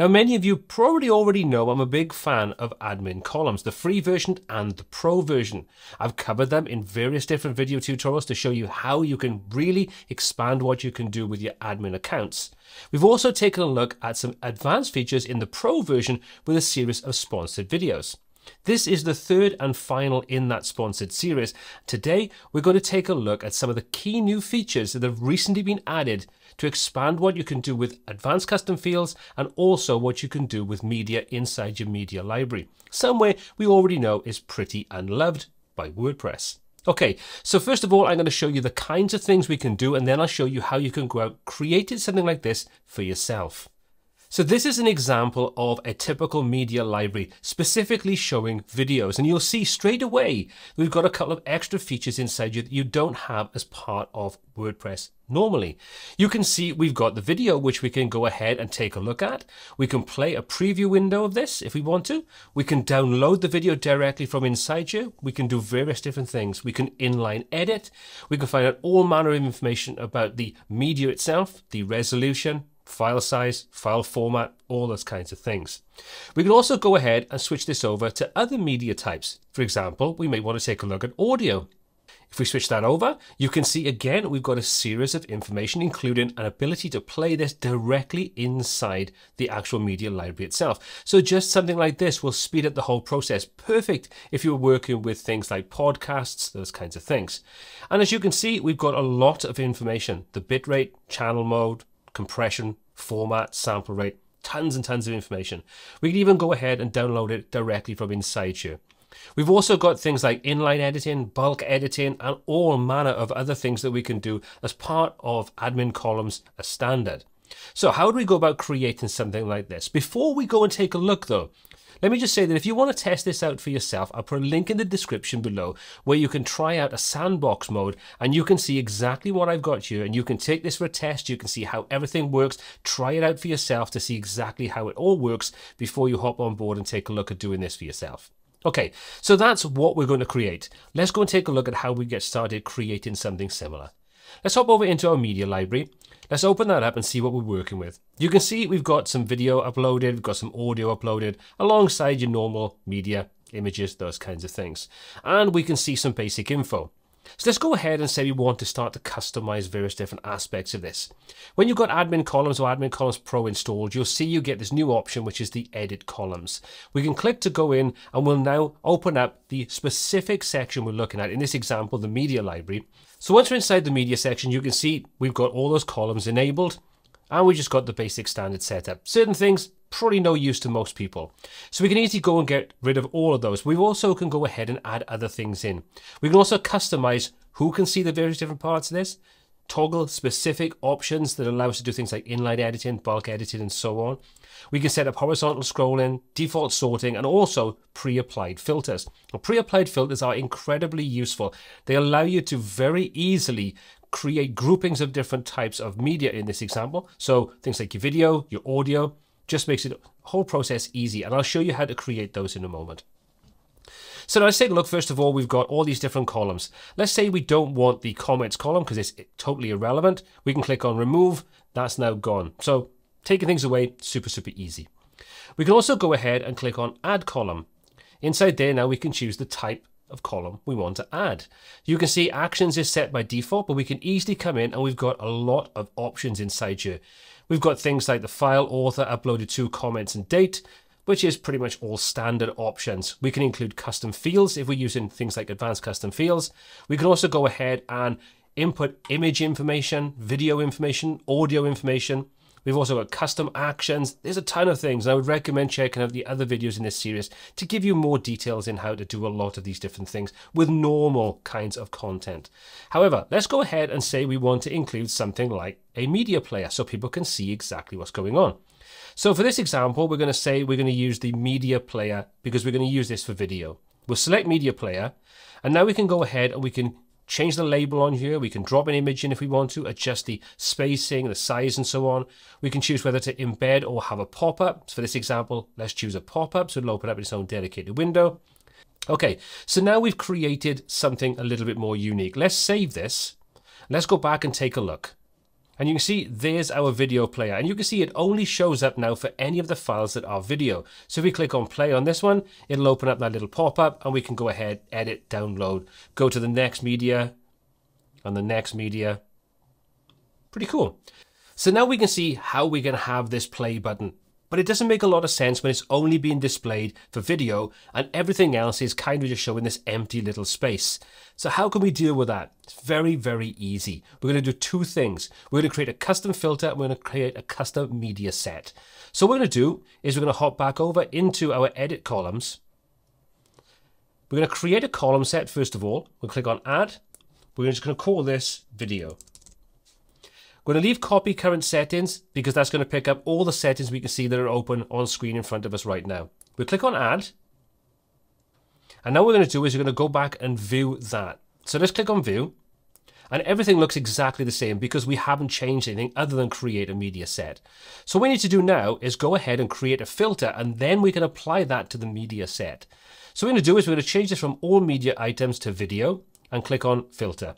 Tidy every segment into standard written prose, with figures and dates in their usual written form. Now, many of you probably already know I'm a big fan of admin columns, the free version and the pro version. I've covered them in various different video tutorials to show you how you can really expand what you can do with your admin accounts. We've also taken a look at some advanced features in the pro version with a series of sponsored videos. This is the third and final in that sponsored series. Today, we're going to take a look at some of the key new features that have recently been added to expand what you can do with advanced custom fields and also what you can do with media inside your media library, somewhere we already know is pretty and loved by WordPress. Okay, so first of all, I'm going to show you the kinds of things we can do, and then I'll show you how you can go out creating something like this for yourself. So this is an example of a typical media library, specifically showing videos. And you'll see straight away, we've got a couple of extra features inside you that you don't have as part of WordPress normally. You can see we've got the video, which we can go ahead and take a look at. We can play a preview window of this if we want to. We can download the video directly from inside you. We can do various different things. We can inline edit. We can find out all manner of information about the media itself, the resolution, file size, file format, all those kinds of things. We can also go ahead and switch this over to other media types. For example, we may want to take a look at audio. If we switch that over, you can see again, we've got a series of information, including an ability to play this directly inside the actual media library itself. So just something like this will speed up the whole process. Perfect if you're working with things like podcasts, those kinds of things. And as you can see, we've got a lot of information, the bitrate, channel mode, compression, format, sample rate, tons and tons of information. We can even go ahead and download it directly from inside you. We've also got things like inline editing, bulk editing, and all manner of other things that we can do as part of admin columns as standard. So how do we go about creating something like this? Before we go and take a look though, let me just say that if you want to test this out for yourself, I'll put a link in the description below where you can try out a sandbox mode and you can see exactly what I've got here, and you can take this for a test. You can see how everything works. Try it out for yourself to see exactly how it all works before you hop on board and take a look at doing this for yourself. Okay, so that's what we're going to create. Let's go and take a look at how we get started creating something similar. Let's hop over into our media library. Let's open that up and see what we're working with. You can see we've got some video uploaded, we've got some audio uploaded alongside your normal media, images, those kinds of things. And we can see some basic info. So let's go ahead and say we want to start to customize various different aspects of this. When you've got admin columns or admin columns pro installed, you'll see you get this new option, which is the edit columns. We can click to go in and we'll now open up the specific section we're looking at. In this example, the media library. So once we're inside the media section, you can see we've got all those columns enabled and we just got the basic standard setup. Certain things, probably no use to most people. So we can easily go and get rid of all of those. We also can go ahead and add other things in. We can also customize who can see the various different parts of this, toggle specific options that allow us to do things like inline editing, bulk editing, and so on. We can set up horizontal scrolling, default sorting, and also pre-applied filters. Now, pre-applied filters are incredibly useful. They allow you to very easily create groupings of different types of media in this example. So things like your video, your audio, just makes it whole process easy, and I'll show you how to create those in a moment. So now let's take a look. First of all, we've got all these different columns. Let's say we don't want the comments column because it's totally irrelevant. We can click on remove. That's now gone. So taking things away, super, super easy. We can also go ahead and click on add column. Inside there now we can choose the type of column we want to add. You can see actions is set by default, but we can easily come in and we've got a lot of options inside here. We've got things like the file, author, uploaded to, comments, and date, which is pretty much all standard options. We can include custom fields if we're using things like advanced custom fields. We can also go ahead and input image information, video information, audio information. We've also got custom actions. There's a ton of things. I would recommend checking out the other videos in this series to give you more details in how to do a lot of these different things with normal kinds of content. However, let's go ahead and say we want to include something like a media player so people can see exactly what's going on. So for this example, we're going to say we're going to use the media player because we're going to use this for video. We'll select media player, and now we can go ahead and we can change the label on here. We can drop an image in if we want to, adjust the spacing, the size, and so on. We can choose whether to embed or have a pop-up. So for this example, let's choose a pop-up, so it'll open up its own dedicated window. Okay, so now we've created something a little bit more unique. Let's save this. Let's go back and take a look. And you can see there's our video player, and you can see it only shows up now for any of the files that are video. So if we click on play on this one, it'll open up that little pop-up and we can go ahead, edit, download, go to the next media and the next media. Pretty cool. So now we can see how we can have this play button. But it doesn't make a lot of sense when it's only being displayed for video and everything else is kind of just showing this empty little space. So how can we deal with that? It's very, very easy. We're going to do two things. We're going to create a custom filter and we're going to create a custom media set. So what we're going to do is we're going to hop back over into our edit columns. We're going to create a column set first of all. We'll click on add. We're just going to call this video. We're going to leave copy current settings because that's going to pick up all the settings we can see that are open on screen in front of us right now. We'll click on add. And now what we're going to do is we're going to go back and view that. So let's click on view. And everything looks exactly the same because we haven't changed anything other than create a media set. So what we need to do now is go ahead and create a filter, and then we can apply that to the media set. So what we're going to do is we're going to change this from all media items to video and click on filter.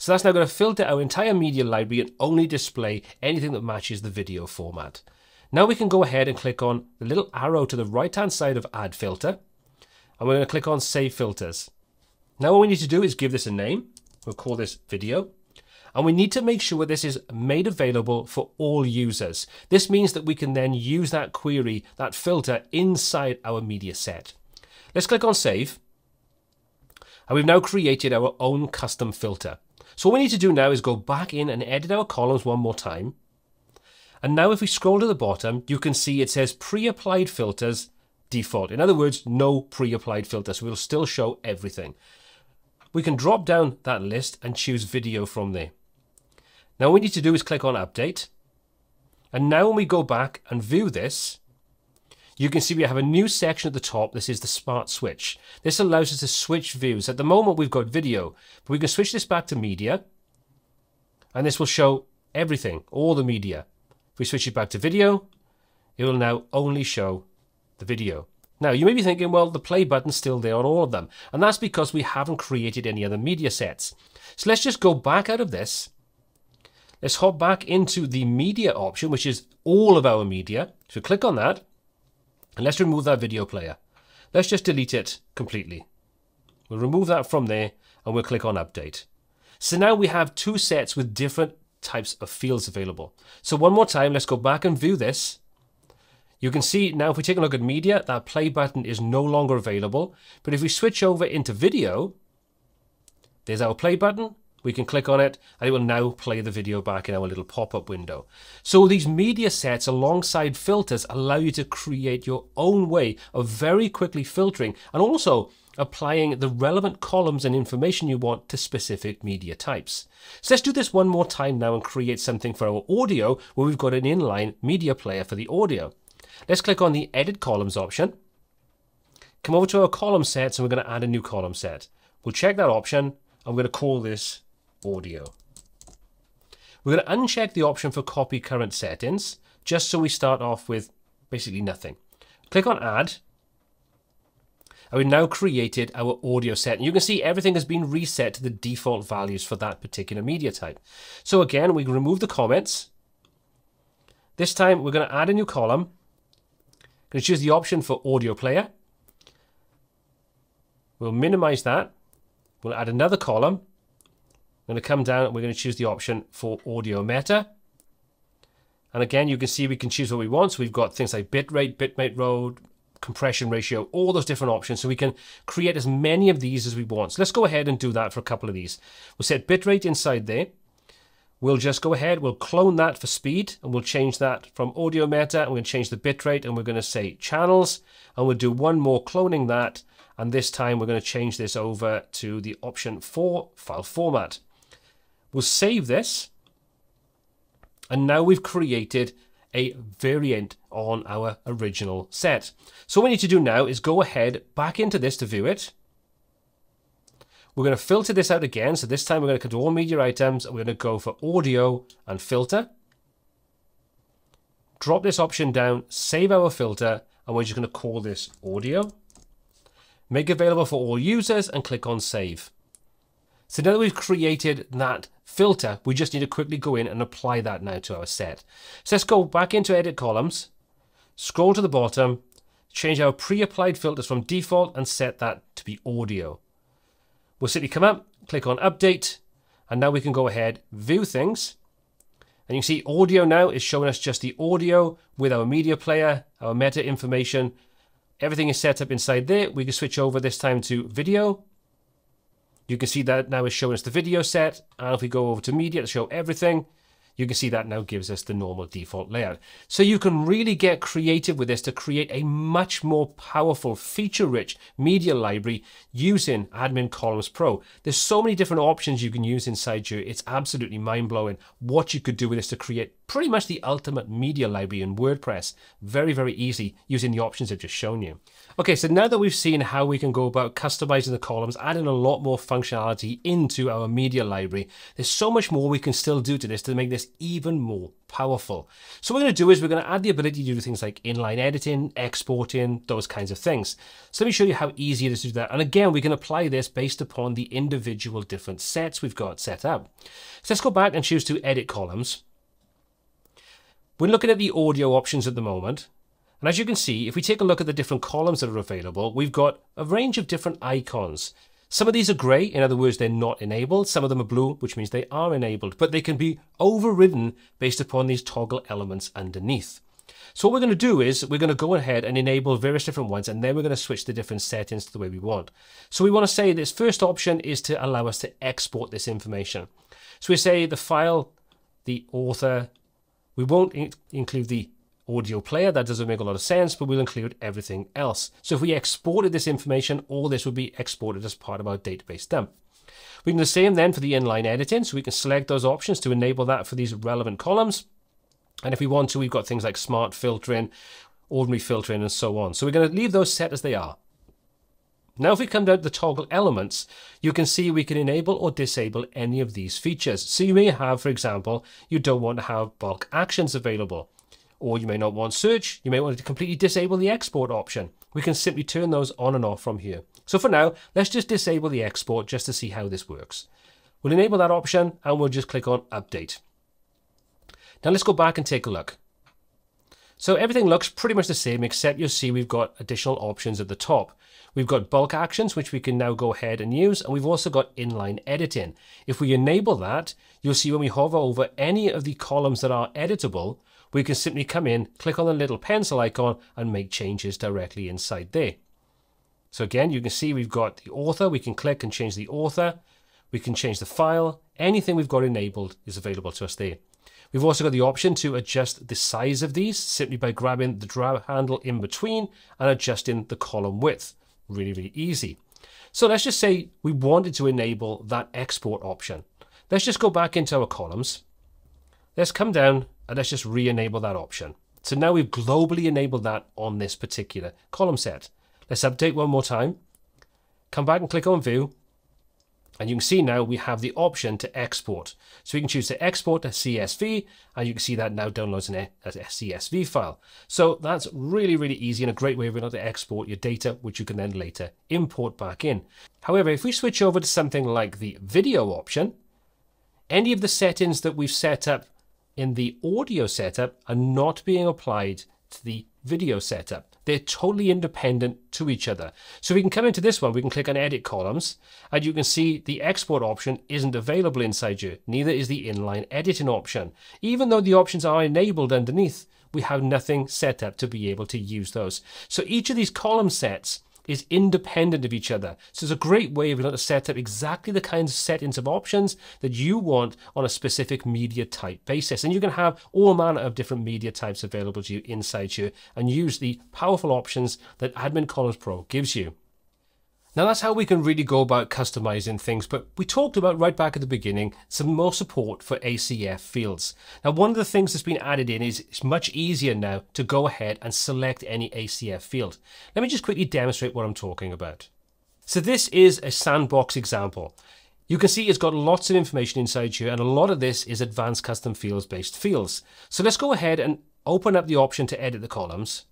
So that's now going to filter our entire media library and only display anything that matches the video format. Now we can go ahead and click on the little arrow to the right-hand side of Add Filter. And we're going to click on Save Filters. Now what we need to do is give this a name. We'll call this Video. And we need to make sure this is made available for all users. This means that we can then use that query, that filter, inside our media set. Let's click on Save. And we've now created our own custom filter. So what we need to do now is go back in and edit our columns one more time. And now if we scroll to the bottom, you can see it says pre-applied filters default. In other words, no pre-applied filter. So we'll still show everything. We can drop down that list and choose video from there. Now what we need to do is click on update. And now when we go back and view this, you can see we have a new section at the top. This is the smart switch. This allows us to switch views. At the moment, we've got video, but we can switch this back to media, and this will show everything, all the media. If we switch it back to video, it will now only show the video. Now, you may be thinking, well, the play button's still there on all of them, and that's because we haven't created any other media sets. So let's just go back out of this. Let's hop back into the media option, which is all of our media. So click on that. And let's remove that video player. Let's just delete it completely. We'll remove that from there and we'll click on update. So now we have two sets with different types of fields available. So one more time, let's go back and view this. You can see now if we take a look at media, that play button is no longer available. But if we switch over into video, there's our play button. We can click on it and it will now play the video back in our little pop-up window. So these media sets alongside filters allow you to create your own way of very quickly filtering and also applying the relevant columns and information you want to specific media types. So let's do this one more time now and create something for our audio where we've got an inline media player for the audio. Let's click on the edit columns option. Come over to our column sets and we're going to add a new column set. We'll check that option. I'm going to call this audio. We're going to uncheck the option for copy current settings just so we start off with basically nothing. Click on add and we've now created our audio set, and you can see everything has been reset to the default values for that particular media type. So again, we can remove the comments. This time we're going to add a new column. I'm going to choose the option for audio player. We'll minimize that. We'll add another column. I'm going to come down and we're going to choose the option for audio meta. And again, you can see we can choose what we want. So we've got things like bitrate, bitmap load, compression ratio, all those different options. So we can create as many of these as we want. So let's go ahead and do that for a couple of these. We'll set bitrate inside there. We'll just go ahead, we'll clone that for speed, and we'll change that from audio meta. And we're going to change the bitrate and we're going to say channels. And we'll do one more cloning that. And this time we're going to change this over to the option for file format. We'll save this, and now we've created a variant on our original set. So what we need to do now is go ahead back into this to view it. We're going to filter this out again, so this time we're going to come to all media items, and we're going to go for audio and filter. Drop this option down, save our filter, and we're just going to call this audio. Make available for all users, and click on save. So now that we've created that filter. We just need to quickly go in and apply that now to our set. So let's go back into Edit Columns, scroll to the bottom, change our pre-applied filters from default and set that to be audio. We'll simply come up, click on Update, and now we can go ahead, view things. And you can see audio now is showing us just the audio with our media player, our meta information. Everything is set up inside there. We can switch over this time to video. You can see that now is showing us the video set. And if we go over to media to show everything, you can see that now gives us the normal default layout. So you can really get creative with this to create a much more powerful, feature-rich media library using Admin Columns Pro. There's so many different options you can use inside you. It's absolutely mind-blowing what you could do with this to create pretty much the ultimate media library in WordPress. Very, very easy using the options I've just shown you. Okay, so now that we've seen how we can go about customizing the columns, adding a lot more functionality into our media library, there's so much more we can still do to this to make this even more powerful. So what we're going to do is we're going to add the ability to do things like inline editing, exporting, those kinds of things. So let me show you how easy it is to do that. And again, we can apply this based upon the individual different sets we've got set up. So let's go back and choose to Edit Columns. We're looking at the audio options at the moment. And as you can see, if we take a look at the different columns that are available, we've got a range of different icons. Some of these are grey, in other words, they're not enabled. Some of them are blue, which means they are enabled, but they can be overridden based upon these toggle elements underneath. So what we're going to do is we're going to go ahead and enable various different ones, and then we're going to switch the different settings to the way we want. So we want to say this first option is to allow us to export this information. So we say the file, the author, we won't include the audio player, that doesn't make a lot of sense, but we'll include everything else. So if we exported this information, all this would be exported as part of our database dump. We can do the same then for the inline editing, so we can select those options to enable that for these relevant columns. And if we want to, we've got things like smart filtering, ordinary filtering, and so on. So we're going to leave those set as they are. Now, if we come down to the toggle elements, you can see we can enable or disable any of these features. So you may have, for example, you don't want to have bulk actions available. Or you may not want search. You may want to completely disable the export option. We can simply turn those on and off from here. So for now, let's just disable the export just to see how this works. We'll enable that option and we'll just click on Update. Now let's go back and take a look. So everything looks pretty much the same, except you'll see we've got additional options at the top. We've got bulk actions, which we can now go ahead and use, and we've also got inline editing. If we enable that, you'll see when we hover over any of the columns that are editable, we can simply come in, click on the little pencil icon, and make changes directly inside there. So again, you can see we've got the author. We can click and change the author. We can change the file. Anything we've got enabled is available to us there. We've also got the option to adjust the size of these simply by grabbing the drag handle in between and adjusting the column width. Really, really easy. So let's just say we wanted to enable that export option. Let's just go back into our columns. Let's come down and let's just re-enable that option. So now we've globally enabled that on this particular column set. Let's update one more time. Come back and click on View. And you can see now we have the option to export. So we can choose to export a CSV, and you can see that now downloads as a CSV file. So that's really, really easy and a great way of being able to export your data, which you can then later import back in. However, if we switch over to something like the video option, any of the settings that we've set up in the audio setup are not being applied to the video setup. They're totally independent to each other. So we can come into this one, we can click on Edit Columns, and you can see the export option isn't available inside you. Neither is the inline editing option. Even though the options are enabled underneath, we have nothing set up to be able to use those. So each of these column sets is independent of each other. So it's a great way of being able to set up exactly the kinds of settings of options that you want on a specific media type basis. And you can have all manner of different media types available to you inside you and use the powerful options that Admin Columns Pro gives you. Now that's how we can really go about customizing things, but we talked about right back at the beginning some more support for ACF fields. Now one of the things that's been added in is it's much easier now to go ahead and select any ACF field. Let me just quickly demonstrate what I'm talking about. So this is a sandbox example. You can see it's got lots of information inside here, and a lot of this is advanced custom fields based fields. So let's go ahead and open up the option to edit the columns.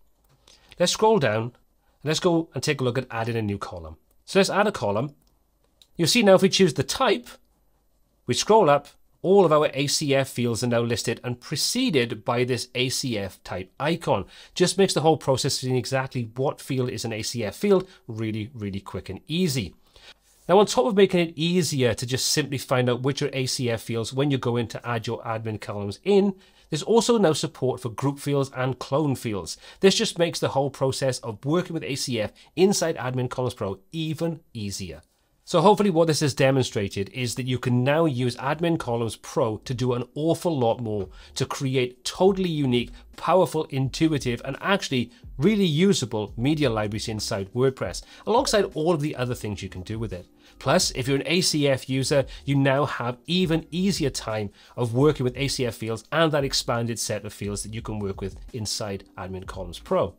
Let's scroll down and let's go and take a look at adding a new column. So let's add a column. You'll see now if we choose the type, we scroll up all of our ACF fields are now listed and preceded by this ACF type icon. Just makes the whole process of seeing exactly what field is an ACF field really, really quick and easy. Now, on top of making it easier to just simply find out which are ACF fields when you're going to add your admin columns in, there's also now support for group fields and clone fields. This just makes the whole process of working with ACF inside Admin Columns Pro even easier. So hopefully what this has demonstrated is that you can now use Admin Columns Pro to do an awful lot more to create totally unique, powerful, intuitive, and actually really usable media libraries inside WordPress, alongside all of the other things you can do with it. Plus, if you're an ACF user, you now have even easier time of working with ACF fields and that expanded set of fields that you can work with inside Admin Columns Pro.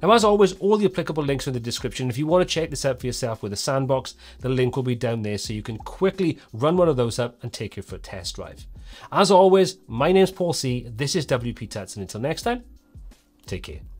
Now, as always, all the applicable links are in the description. If you want to check this out for yourself with a sandbox, the link will be down there so you can quickly run one of those up and take it for a test drive. As always, my name's Paul C. This is WP Tuts, and until next time, take care.